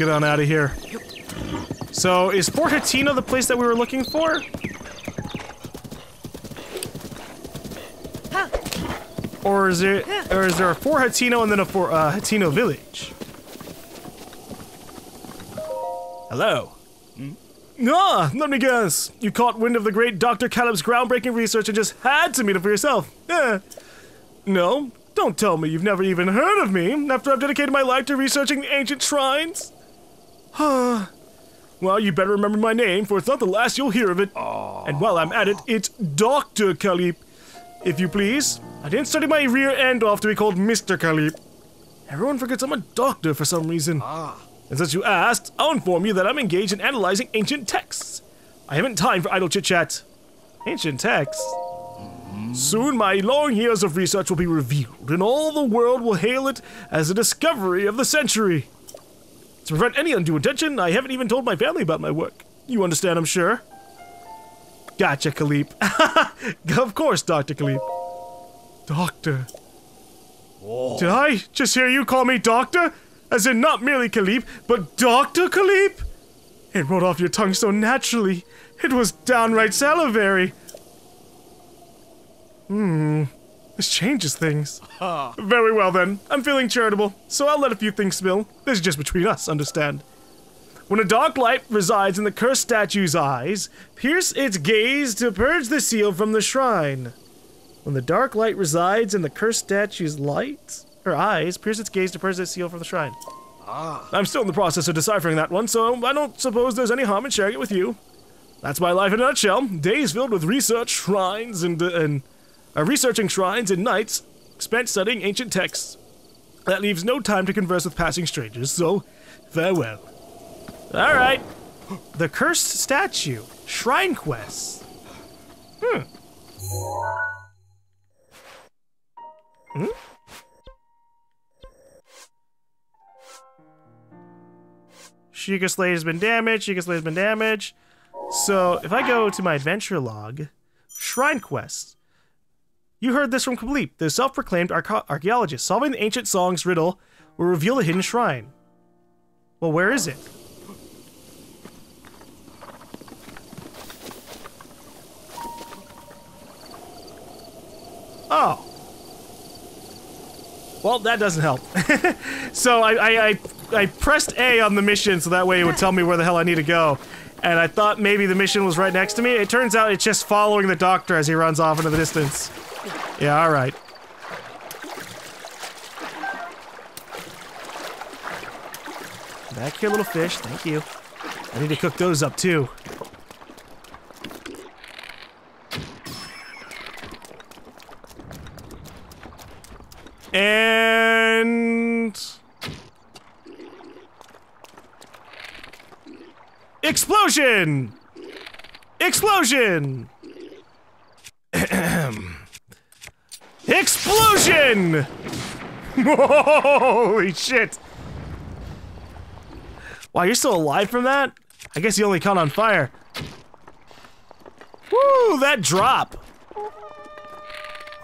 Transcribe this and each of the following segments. get on out of here. So, is Fort Hateno the place that we were looking for? Or is there a Fort Hateno and then a Fort Hateno Village? Hello. Ah, let me guess. You caught wind of the great Dr. Calip's groundbreaking research and just had to meet him for yourself. Eh. No, don't tell me you've never even heard of me after I've dedicated my life to researching ancient shrines. Huh. Well, you better remember my name, for it's not the last you'll hear of it. Aww. And while I'm at it, it's Dr. Calip, if you please. I didn't study my rear end off to be called Mr. Calip. Everyone forgets I'm a doctor for some reason. Ah. And since you asked, I'll inform you that I'm engaged in analyzing ancient texts. I haven't time for idle chit-chat. Ancient texts? Soon my long years of research will be revealed, and all the world will hail it as the discovery of the century. To prevent any undue attention, I haven't even told my family about my work. You understand, I'm sure. Gotcha, Calip. Of course, Dr. Calip. Doctor. Whoa. Did I just hear you call me doctor? As in, not merely Calip, but Dr. Calip? It rolled off your tongue so naturally. It was downright salivary. This changes things. Very well then, I'm feeling charitable, so I'll let a few things spill. This is just between us, understand. When a dark light resides in the cursed statue's eyes, pierce its gaze to purge the seal from the shrine. When the dark light resides in the cursed statue's light... her eyes, pierce its gaze to purge the seal from the shrine. Ah. I'm still in the process of deciphering that one, so I don't suppose there's any harm in sharing it with you. That's my life in a nutshell. Days filled with research, shrines, and researching shrines, and nights spent studying ancient texts. That leaves no time to converse with passing strangers, so farewell. Alright. The Cursed Statue. Shrine Quest. Shiga Slade has been damaged, Shiga Slade has been damaged. So, if I go to my adventure log, Shrine Quest. You heard this from Kablep, the self-proclaimed archaeologist. Solving the ancient song's riddle will reveal the hidden shrine. Well, where is it? Oh. Well, that doesn't help. So, I pressed A on the mission so that way it would tell me where the hell I need to go. And I thought maybe the mission was right next to me. It turns out it's just following the doctor as he runs off into the distance. Yeah, alright. Back here, little fish. Thank you. I need to cook those up, too. And... explosion! Explosion! Explosion! Holy shit! Wow, you're still alive from that? I guess you only caught on fire. Woo, that drop!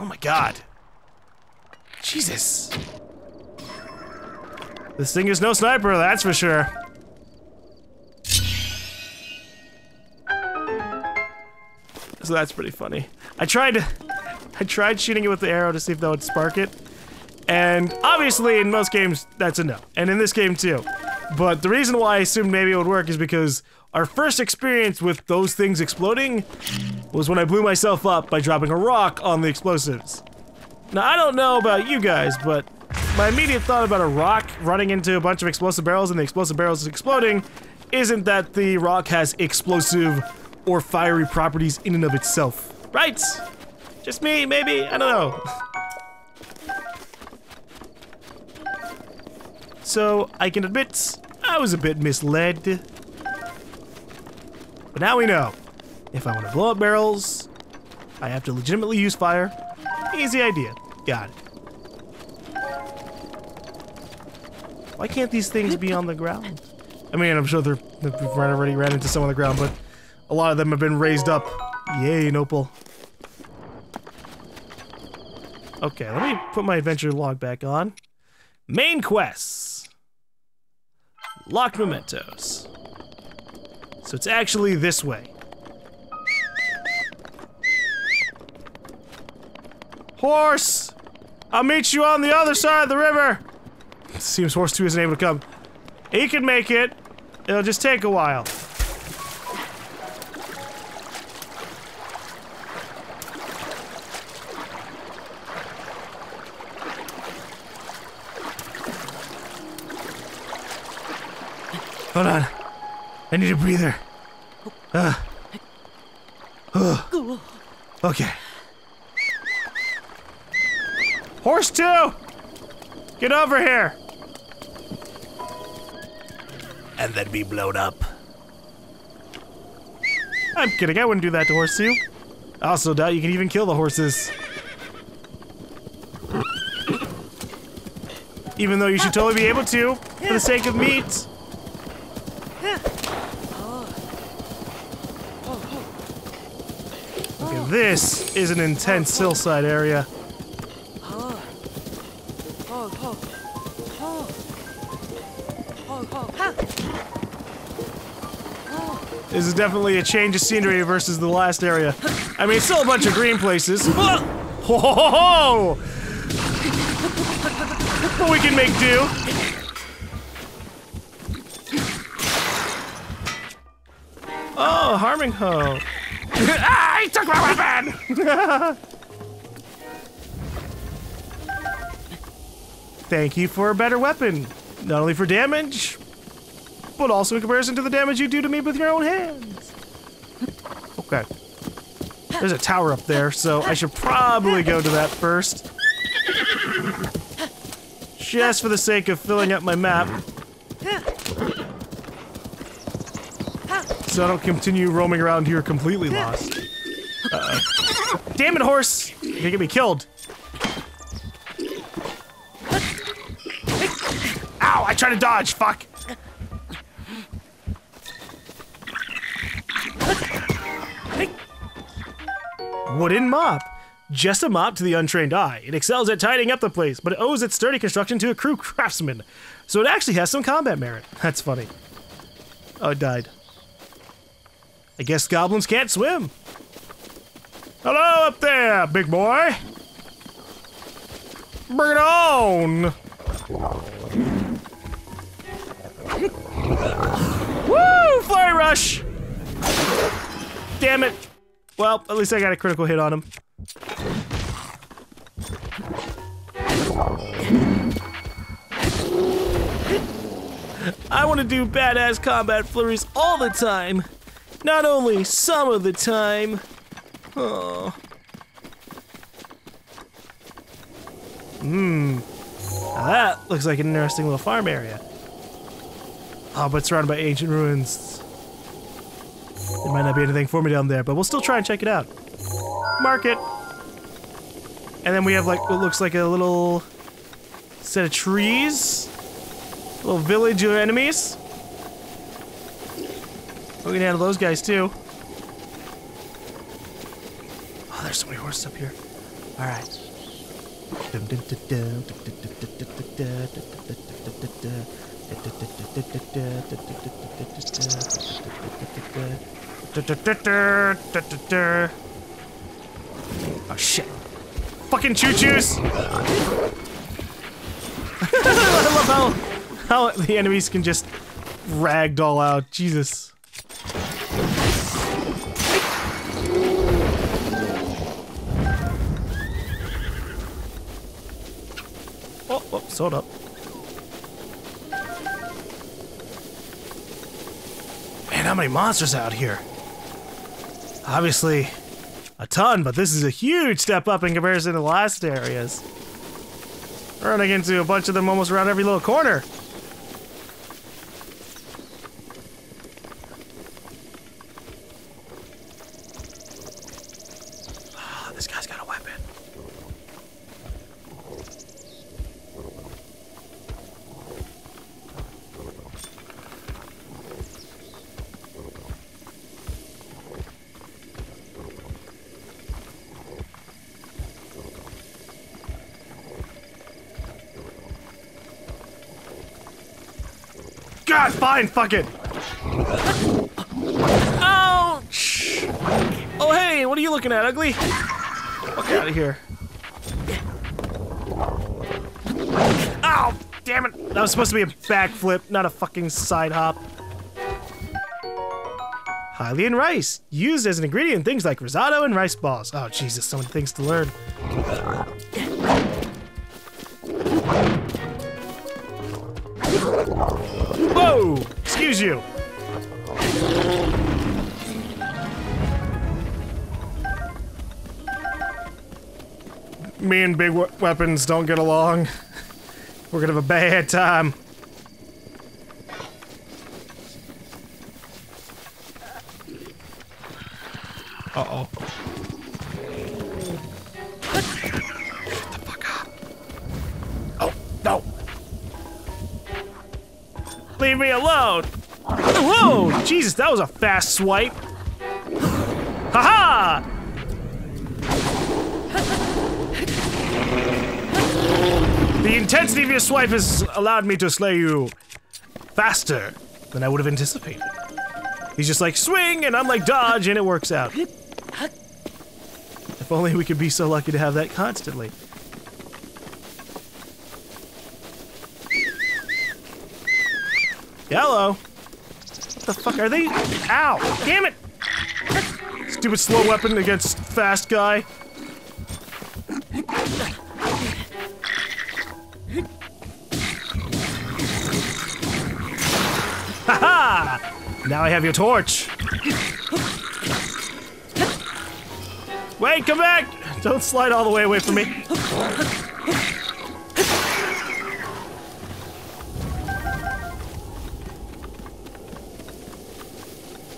Oh my god. Jesus. This thing is no sniper, that's for sure. So that's pretty funny. I tried shooting it with the arrow to see if that would spark it. And obviously in most games, that's a no. And in this game too. But the reason why I assumed maybe it would work is because our first experience with those things exploding was when I blew myself up by dropping a rock on the explosives. Now, I don't know about you guys, but my immediate thought about a rock running into a bunch of explosive barrels and the explosive barrels exploding isn't that the rock has explosive or fiery properties in and of itself. Right? Just me, maybe? I don't know. So, I can admit, I was a bit misled. But now we know. If I want to blow up barrels, I have to legitimately use fire. Easy idea. Got it. Why can't these things be on the ground? I mean, I'm sure they've already ran into some on the ground, but a lot of them have been raised up. Yay, Nopal. Okay, let me put my adventure log back on. Main quests. Locked mementos. So it's actually this way. Horse! I'll meet you on the other side of the river! Seems Horse 2 isn't able to come. He can make it. It'll just take a while. Hold on. I need a breather. Okay. Horse 2! Get over here! And then be blown up. I'm kidding, I wouldn't do that to Horse 2. I also doubt you can even kill the horses. Even though you should totally be able to, for the sake of meat. Okay, this is an intense hillside area. This is definitely a change of scenery versus the last area. I mean, it's still a bunch of green places. Whoa! Ho ho ho! But we can make do. Oh, Harming Ho. Ah, he took my weapon! Thank you for a better weapon. Not only for damage, but also in comparison to the damage you do to me with your own hands. Okay. There's a tower up there, so I should probably go to that first. Just for the sake of filling up my map. So I don't continue roaming around here completely lost. Uh-oh. Damn it, horse! You're gonna get me killed. Ow! I tried to dodge, fuck! Wooden mop. Just a mop to the untrained eye. It excels at tidying up the place, but it owes its sturdy construction to a true craftsman. So it actually has some combat merit. That's funny. Oh, it died. I guess goblins can't swim. Hello up there, big boy. Bring it on. Woo! Flurry rush! Damn it. Well, at least I got a critical hit on him. I want to do badass combat flurries all the time. Not only some of the time. Oh. That looks like an interesting little farm area. Oh, but surrounded by ancient ruins. There might not be anything for me down there, but we'll still try and check it out. Market. And then we have like what looks like a little set of trees. A little village of enemies. We can handle those guys too. Oh, there's so many horses up here. Alright. Oh shit. Fucking choo-choos! I love how the enemies can just ragdoll out. Jesus. Oh, whoops, hold up. Man, how many monsters out here? Obviously, a ton, but this is a huge step up in comparison to the last areas. We're running into a bunch of them almost around every little corner. This guy's got a weapon. God, fine, fuck it. Ouch! Oh, hey, what are you looking at, ugly? Fuck out of here. Ow, damn it. That was supposed to be a backflip, not a fucking side hop. Hylian rice, used as an ingredient in things like risotto and rice balls. Oh, Jesus, so many things to learn. Whoa! Excuse you. Me and big weapons don't get along. We're gonna have a bad time. Uh-oh. Shut the fuck up. Oh, no. Leave me alone. Whoa! Jesus, that was a fast swipe. Ha-ha! The intensity of your swipe has allowed me to slay you faster than I would have anticipated. He's just like, swing, and I'm like, dodge, and it works out. If only we could be so lucky to have that constantly. Hello. What the fuck are they? Ow! Damn it! Stupid slow weapon against fast guy. Haha! Now I have your torch. Wait, come back! Don't slide all the way away from me.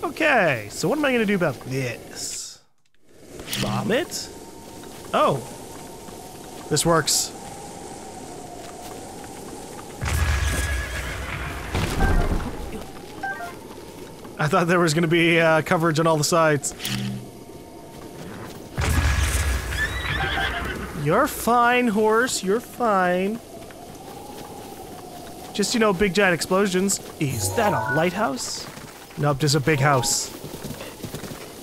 Okay, so what am I gonna do about this? Bomb it? Oh. This works. I thought there was gonna be coverage on all the sides. You're fine, horse. You're fine. Just, you know, big giant explosions. Is that a lighthouse? Nope, just a big house.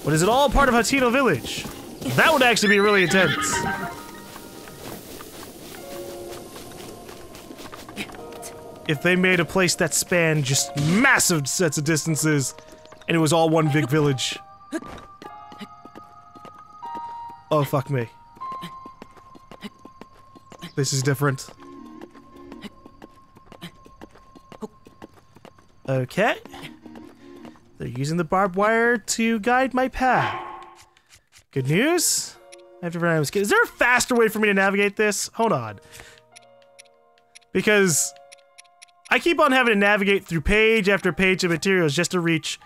But is it all part of Hateno Village? That would actually be really intense. If they made a place that spanned just massive sets of distances, and it was all one big village. Oh, fuck me. This is different. Okay. They're using the barbed wire to guide my path. Good news? I have to run out of skills. Is there a faster way for me to navigate this? Hold on. Because I keep on having to navigate through page after page of materials just to reach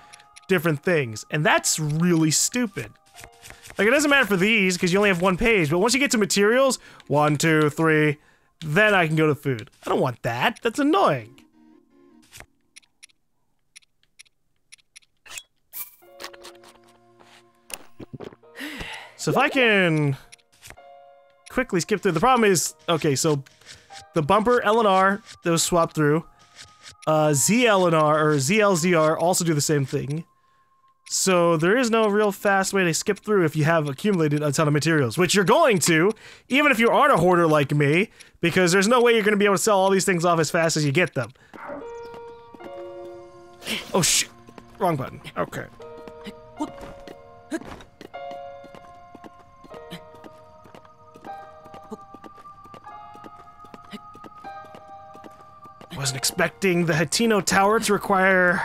different things, and that's really stupid. Like, it doesn't matter for these, because you only have one page, but once you get to materials, 1, 2, 3, then I can go to food. I don't want that. That's annoying. So if I can quickly skip through, the problem is, okay, so the bumper, L and R, those swap through. ZL and R, or ZLZR also do the same thing. So there is no real fast way to skip through if you have accumulated a ton of materials, which you're going to, even if you aren't a hoarder like me, because there's no way you're going to be able to sell all these things off as fast as you get them. Oh shit, wrong button, okay. Wasn't expecting the Hateno Tower to require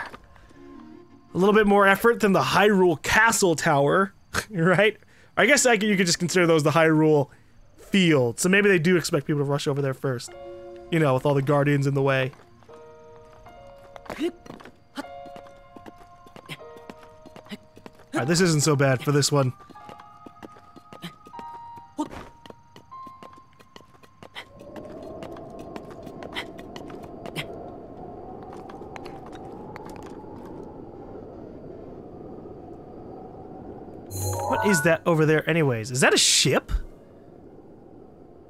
a little bit more effort than the Hyrule Castle Tower, right? I guess you could just consider those the Hyrule Field, so maybe they do expect people to rush over there first. You know, with all the guardians in the way. Alright, this isn't so bad for this one. Is that over there anyways? Is that a ship?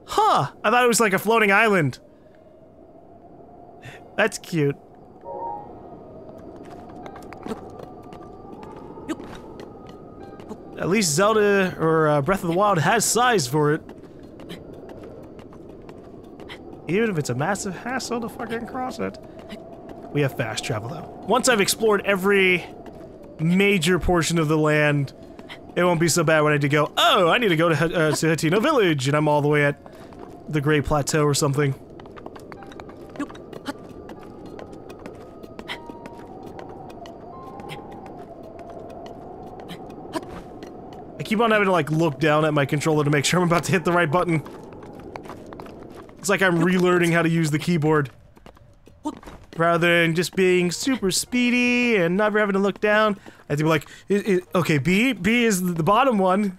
Huh! I thought it was like a floating island. That's cute. At least Zelda or Breath of the Wild has size for it. Even if it's a massive hassle to fucking cross it. We have fast travel though. Once I've explored every major portion of the land, it won't be so bad when I do go, oh, I need to go to Hateno Village, and I'm all the way at the Grey Plateau or something. I keep on having to like look down at my controller to make sure I'm about to hit the right button. It's like I'm relearning how to use the keyboard. Rather than just being super speedy and never having to look down, I have to be like, okay, B is the bottom one.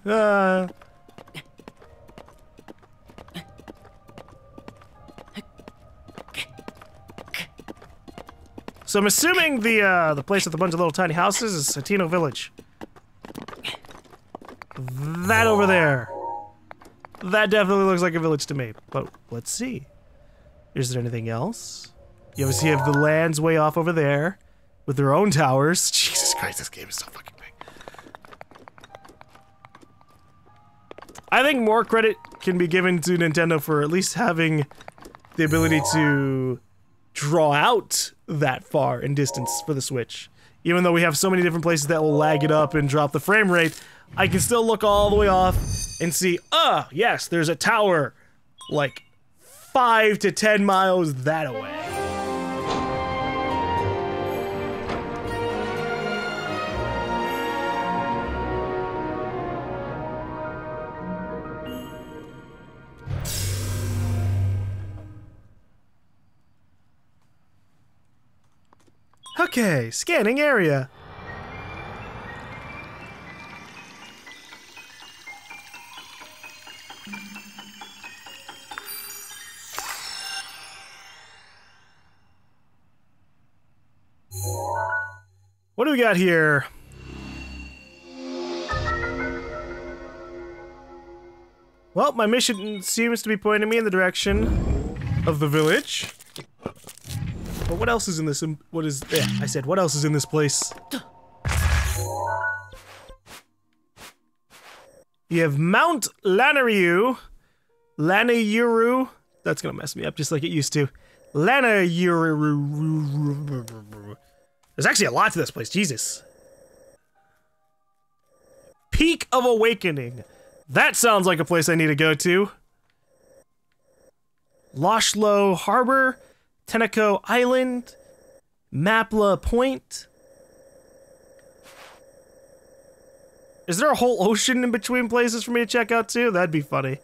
So I'm assuming the place with a bunch of little tiny houses is Hateno Village. That over there. That definitely looks like a village to me, but let's see. Is there anything else? You obviously have the lands way off over there, with their own towers. Jesus Christ, this game is so fucking big. I think more credit can be given to Nintendo for at least having the ability to draw out that far in distance for the Switch. Even though we have so many different places that will lag it up and drop the frame rate, I can still look all the way off and see, ah, yes, there's a tower, like, 5 to 10 miles that away. Okay, scanning area. What do we got here? Well, my mission seems to be pointing me in the direction of the village. But what else is in this? I said, what else is in this place? You have Mount Lanayru. Lanayru. That's gonna mess me up just like it used to. Lanayru. There's actually a lot to this place, Jesus. Peak of Awakening. That sounds like a place I need to go to. Loshlow Harbor. Teneco Island, Mapla Point. Is there a whole ocean in between places for me to check out too? That'd be funny.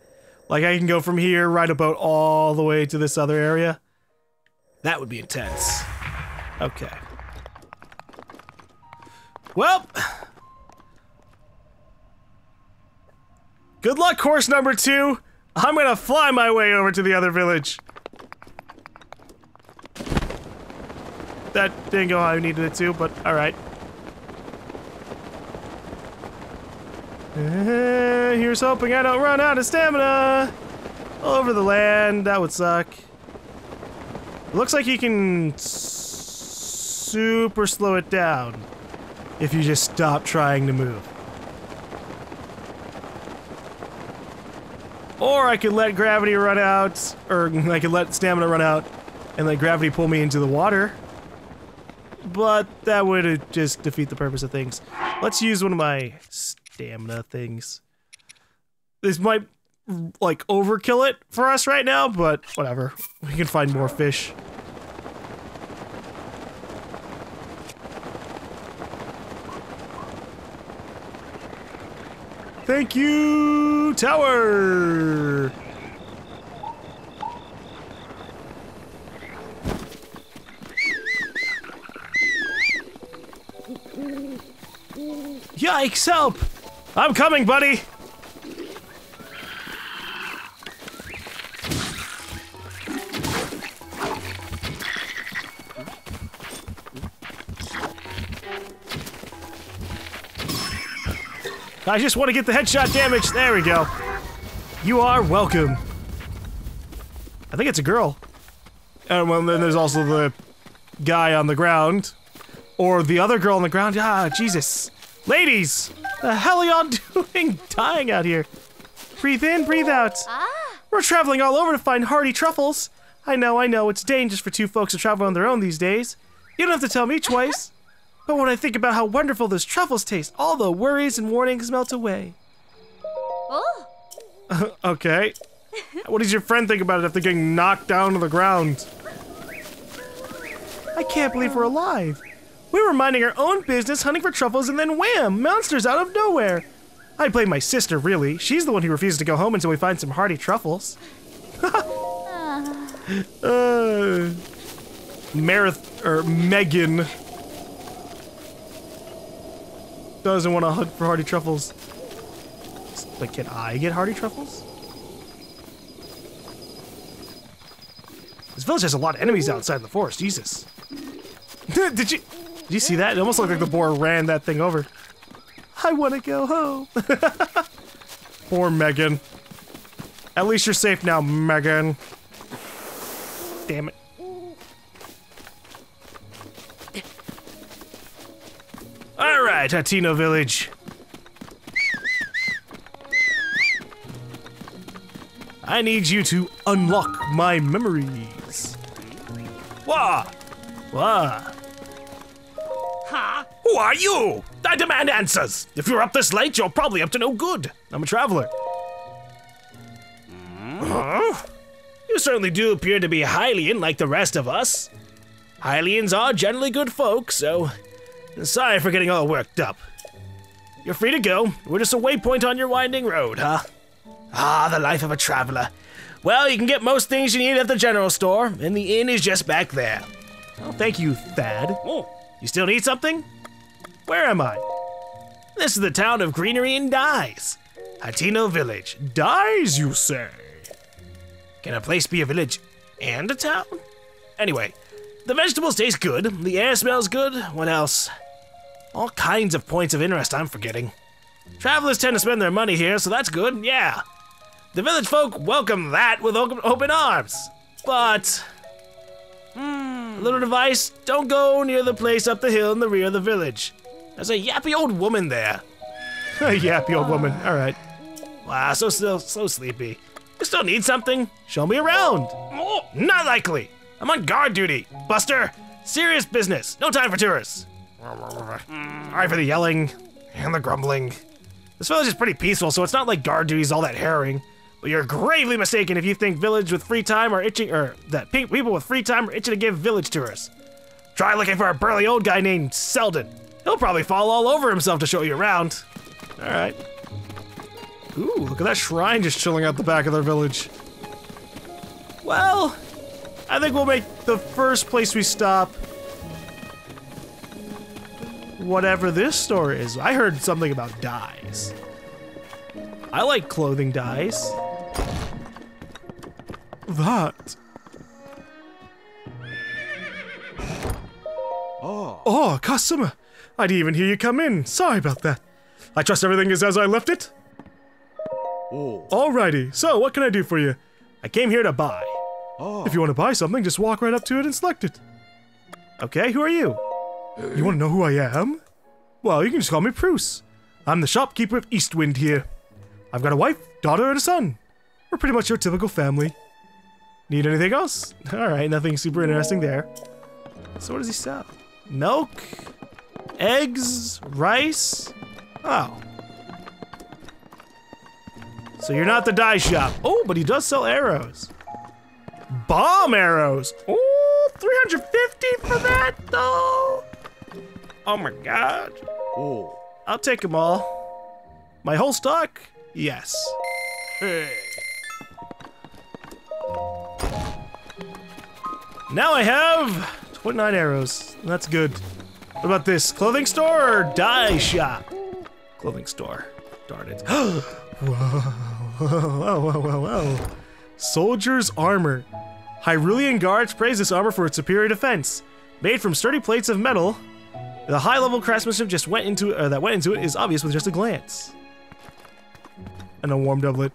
Like I can go from here, ride a boat all the way to this other area. That would be intense. Okay. Well. Good luck, course number 2. I'm gonna fly my way over to the other village. That didn't go how I needed it to, but alright. Here's hoping I don't run out of stamina! All over the land, that would suck. Looks like you can super slow it down if you just stop trying to move. Or I could let gravity run out, or I could let stamina run out and let gravity pull me into the water. But that would just defeat the purpose of things. Let's use one of my stamina things. This might, like, overkill it for us right now, but whatever. We can find more fish. Thank you, tower! Yikes, help! I'm coming, buddy! I just want to get the headshot damage. There we go. You are welcome. I think it's a girl. And well, then there's also the guy on the ground. Or the other girl on the ground. Ah, Jesus. Ladies! The hell are y'all doing dying out here? Breathe in, breathe out. We're traveling all over to find hardy truffles. I know, it's dangerous for two folks to travel on their own these days. You don't have to tell me twice. But when I think about how wonderful those truffles taste, all the worries and warnings melt away. Oh. Okay. What does your friend think about it after getting knocked down to the ground? I can't believe we're alive. We were minding our own business hunting for truffles and then wham! Monsters out of nowhere. I blame my sister, really. She's the one who refuses to go home until we find some hardy truffles. Megan doesn't want to hunt for hardy truffles. But can I get hardy truffles? This village has a lot of enemies outside the forest. Jesus. Did you see that? It almost looked like the boar ran that thing over. I want to go home. Poor Megan. At least you're safe now, Megan. Damn it. All right, Hateno Village. I need you to unlock my memories. Wah! Wah! Huh? Who are you? I demand answers. If you're up this late, you're probably up to no good. I'm a traveler. Huh? You certainly do appear to be Hylian like the rest of us. Hylians are generally good folk, so sorry for getting all worked up. You're free to go. We're just a waypoint on your winding road, huh? Ah, the life of a traveler. Well, you can get most things you need at the general store, and the inn is just back there. Oh, thank you, Thad. Oh, you still need something? Where am I? This is the town of greenery and dyes. Hateno Village. Dyes, you say? Can a place be a village and a town? Anyway, the vegetables taste good, the air smells good, what else? All kinds of points of interest I'm forgetting. Travelers tend to spend their money here, so that's good, yeah. The village folk welcome that with open arms, but little advice, don't go near the place up the hill in the rear of the village. There's a yappy old woman there. A yappy old woman, all right. Wow, so sleepy. You still need something? Show me around. Oh, not likely. I'm on guard duty, Buster. Serious business, no time for tourists. Sorry for the yelling and the grumbling. This village is pretty peaceful, so it's not like guard duty's all that harrowing. But you're gravely mistaken if you think people with free time are itching to give village tours. Try looking for a burly old guy named Selden. He'll probably fall all over himself to show you around. All right. Ooh, look at that shrine just chilling out the back of their village. Well, I think we'll make the first place we stop whatever this store is. I heard something about dyes. I like clothing dyes. That. Oh, customer. I didn't even hear you come in. Sorry about that. I trust everything is as I left it. Oh. Alrighty, so what can I do for you? I came here to buy. Oh. If you want to buy something, just walk right up to it and select it. Okay, who are you? You want to know who I am? Well, you can just call me Bruce. I'm the shopkeeper of East Wind here. I've got a wife, daughter, and a son. We're pretty much your typical family. Need anything else? Alright, nothing super interesting there. So what does he sell? Milk? Eggs? Rice? Oh. So you're not the dye shop. Oh, but he does sell arrows. Bomb arrows! Oh, 350 for that, though! Oh my god. Oh. I'll take them all. My whole stock? Yes. Hey. Now I have 29 arrows. That's good. What about this? Clothing store or dye shop? Clothing store. Darn it. Whoa. Soldier's armor. Hyrulean guards praise this armor for its superior defense. Made from sturdy plates of metal, the high-level craftsmanship that went into it is obvious with just a glance. And a warm doublet.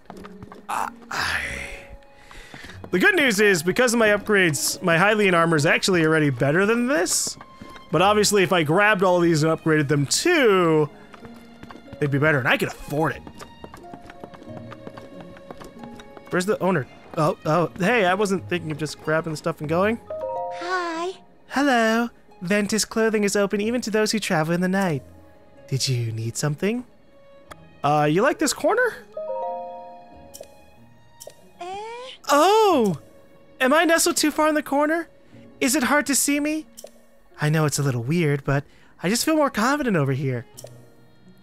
The good news is, because of my upgrades, my Hylian armor is actually already better than this. But obviously, if I grabbed all of these and upgraded them too, They'd be better, and I could afford it. Where's the owner? Oh, hey, I wasn't thinking of just grabbing the stuff and going. Hi. Hello. Ventus Clothing is open even to those who travel in the night. Did you need something? You like this corner? Oh! Am I nestled too far in the corner? Is it hard to see me? I know it's a little weird, but I just feel more confident over here.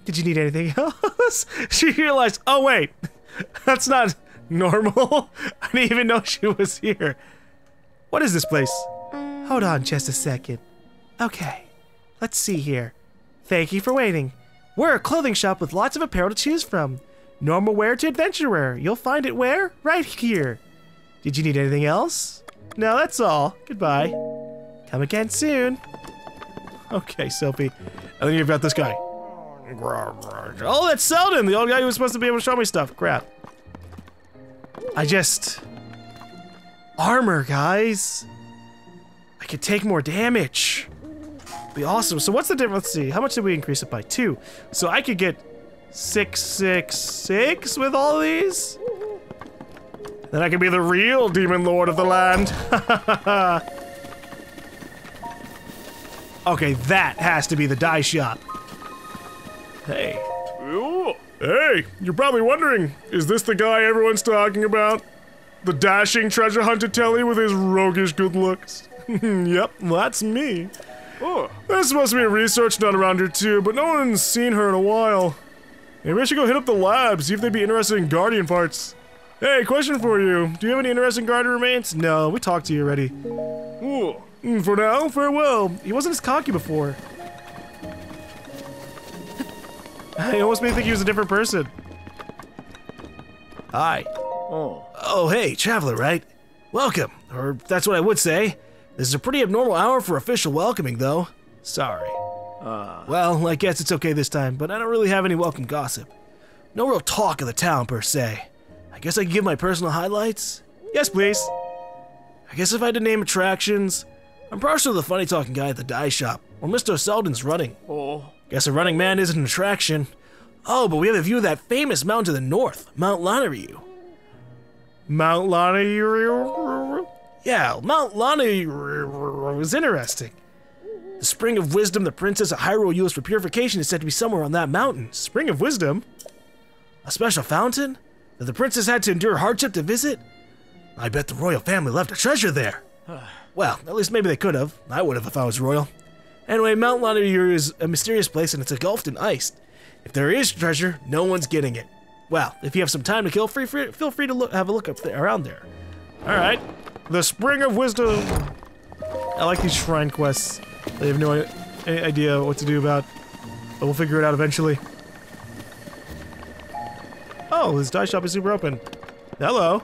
Did you need anything else? She realized, oh wait, that's not normal. I didn't even know she was here. What is this place? Hold on just a second. Okay, let's see here. Thank you for waiting. We're a clothing shop with lots of apparel to choose from. Normal wear to adventure wear. You'll find it where? Right here. Did you need anything else? No, that's all. Goodbye. Come again soon. Okay, Sophie. I think about this guy. Oh, that's Selden, the old guy who was supposed to be able to show me stuff. Crap. Armor, guys. I could take more damage. Be awesome. So what's the difference? Let's see. How much did we increase it by? 2. So I could get 666 with all these. Then I could be the real demon lord of the land. Okay, that has to be the dye shop. Hey. Ooh. Hey, you're probably wondering, is this the guy everyone's talking about? The dashing treasure hunter Telly with his roguish good looks? Yep, that's me. Oh. There's supposed to be a research done around here too, but no one's seen her in a while. Maybe I should go hit up the lab, see if they'd be interested in guardian parts. Hey, question for you. Do you have any interesting guardian remains? No, we talked to you already. Ooh. For now, farewell. He wasn't as cocky before. He almost made me think he was a different person. Hi. Oh. Oh, hey, traveler, right? Welcome. Or that's what I would say. This is a pretty abnormal hour for official welcoming, though. Sorry. Well, I guess it's okay this time, but I don't really have any welcome gossip. No real talk of the town, per se. I guess I can give my personal highlights? Yes, please. I guess if I had to name attractions, I'm partial to the funny-talking guy at the dye shop, or Mr. Selden's running. Oh. Guess a running man isn't an attraction. Oh, but we have a view of that famous mountain to the north, Mount Lanayru. Mount Lanayru? Yeah, Mount Lanayru is interesting. The Spring of Wisdom the Princess of Hyrule used for purification is said to be somewhere on that mountain. Spring of Wisdom? A special fountain that the princess had to endure hardship to visit? I bet the royal family left a treasure there. Well, at least maybe they could have. I would have if I was royal. Anyway, Mount Lanayru is a mysterious place and it's engulfed in ice. If there is treasure, no one's getting it. Well, if you have some time to kill, feel free to have a look up there, around there. Alright. The Spring of Wisdom. I like these shrine quests. They have no idea what to do about. But we'll figure it out eventually. Oh, this dye shop is super open. Hello.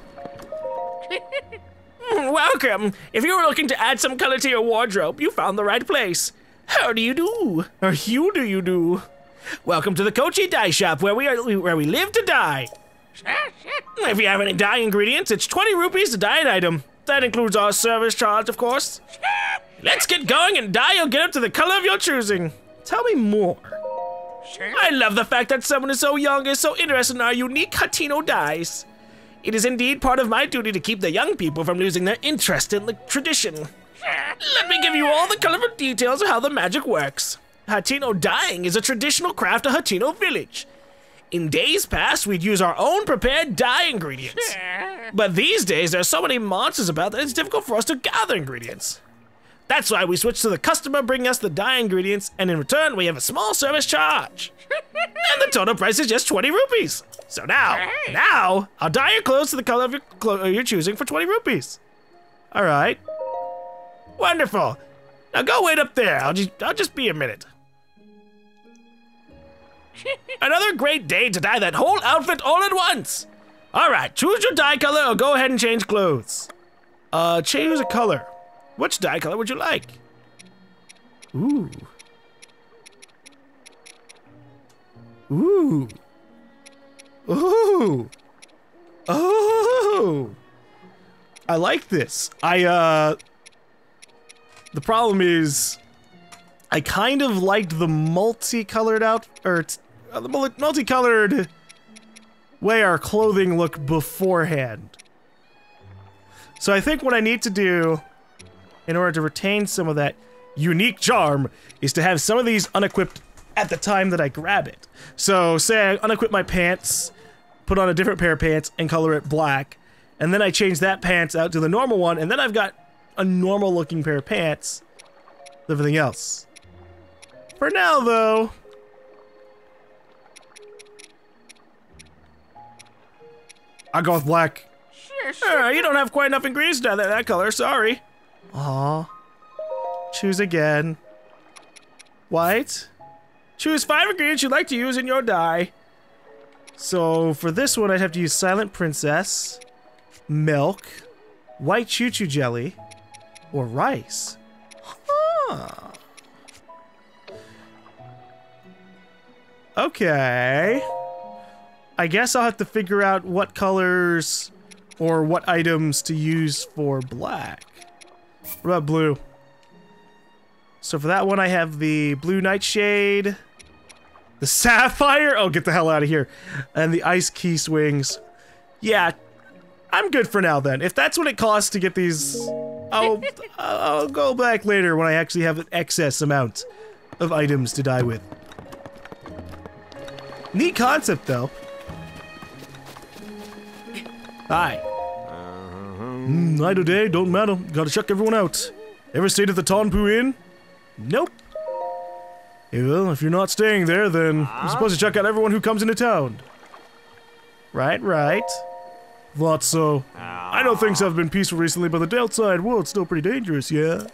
Welcome! If you were looking to add some color to your wardrobe, you found the right place. How do you do? Or you do you do? Welcome to the Kochi Dye Shop, where we live to dye. If you have any dye ingredients, it's 20 rupees to dye an item. That includes our service charge, of course. Let's get going and dye your getup to the color of your choosing. Tell me more. I love the fact that someone is so young is so interested in our unique Hateno dyes. It is indeed part of my duty to keep the young people from losing their interest in the tradition. Let me give you all the colorful details of how the magic works. Hateno dyeing is a traditional craft of Hateno Village. In days past, we'd use our own prepared dye ingredients. But these days, there's so many monsters about that it's difficult for us to gather ingredients. That's why we switched to the customer bringing us the dye ingredients, and in return, we have a small service charge. And the total price is just 20 rupees. So now, I'll dye your clothes to the color of your choosing for 20 rupees. All right. Wonderful. Now go wait up there. I'll just be a minute. Another great day to dye that whole outfit all at once. All right, choose your dye color or go ahead and change clothes. Change the color. Which dye color would you like? Ooh. Ooh. Ooh. Oh. I like this. The problem is I kind of liked the multicolored out or the multicolored way our clothing looked beforehand. So I think what I need to do in order to retain some of that unique charm is to have some of these unequipped at the time that I grab it. So say I unequip my pants, put on a different pair of pants and color it black, and then I change that pants out to the normal one, and then I've got a normal looking pair of pants with everything else. For now though, I go with black. Sure. You don't have quite enough ingredients down there that color, sorry. Aw. Choose again. White. Choose 5 ingredients you'd like to use in your dye. So for this one, I'd have to use Silent Princess, milk, white choo-choo jelly, or rice. Huh. Okay. I guess I'll have to figure out what colors or what items to use for black. What about blue? So for that one, I have the blue nightshade, the sapphire, oh, get the hell out of here, and the ice key swings. Yeah, I'm good for now then. If that's what it costs to get these, I'll go back later when I actually have an excess amount of items to dye with. Neat concept, though. Hi. Idle day, don't matter. Gotta check everyone out. Ever stayed at the Ton Pu Inn? Nope. Hey, well, if you're not staying there, then you're supposed to check out everyone who comes into town. Right, right. Thought so. I know things have been peaceful recently, but the downside world's still pretty dangerous, yeah?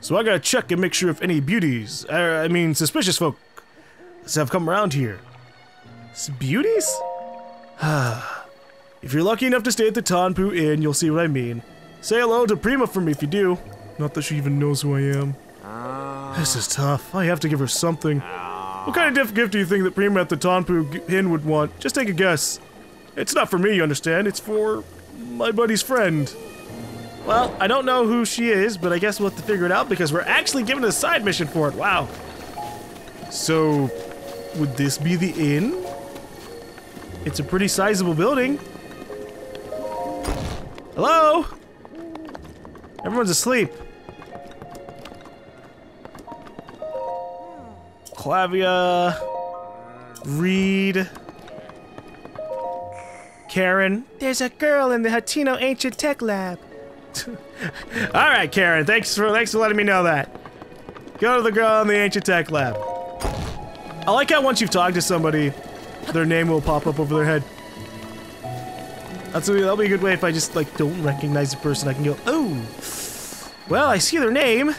So I gotta check and make sure if any beauties, I mean suspicious folk, have come around here. Beauties? If you're lucky enough to stay at the Ton Pu Inn, you'll see what I mean. Say hello to Prima for me if you do. Not that she even knows who I am. This is tough. I have to give her something. What kind of gift do you think that Prima at the Ton Pu Inn would want? Just take a guess. It's not for me, you understand. It's for my buddy's friend. Well, I don't know who she is, but I guess we'll have to figure it out because we're actually given a side mission for it. Wow. So, would this be the inn? It's a pretty sizable building. Hello? Everyone's asleep. Clavia, Reed, Karen. There's a girl in the Hatino Ancient Tech Lab. All right, Karen. Thanks for letting me know that. Go to the girl in the Ancient Tech Lab. I like how once you've talked to somebody, their name will pop up over their head. That'll be a good way if I just like don't recognize the person. I can go, oh, well, I see their name.